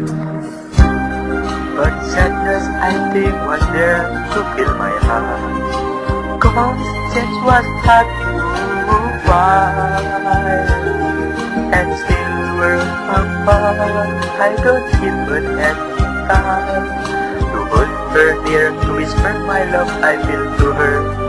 But sadness, I think, was there to fill my heart. Come on, change was hard to find, and still we're apart. I don't even have time to hold her near, to whisper my love I feel to her.